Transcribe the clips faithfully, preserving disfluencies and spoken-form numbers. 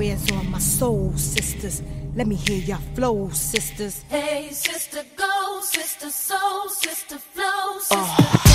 wears on my soul, sisters. Let me hear your flow, sisters. Hey, sister, go, sister, soul, sister, flow, sister. Oh.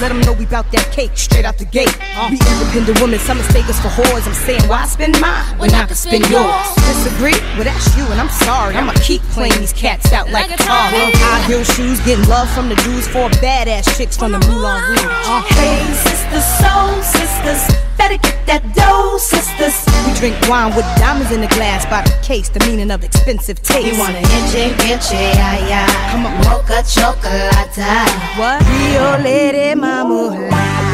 Let them know we bout that cake, straight out the gate. uh. We independent women, some mistake us for whores. I'm saying, why spend mine when I can spend yours? Disagree? Well, that's you, and I'm sorry. I'ma keep playing these cats out like a car. High heel shoes, getting love from the dudes. Four badass chicks from the Moulin Rouge. uh. Hey, sisters, soul sisters, better get that dough, sisters. We drink wine with diamonds in the glass by the case, the meaning of expensive taste. You wanna enche, enche, ay, ay. Come on, mocha chocolate. What? Real lady mama.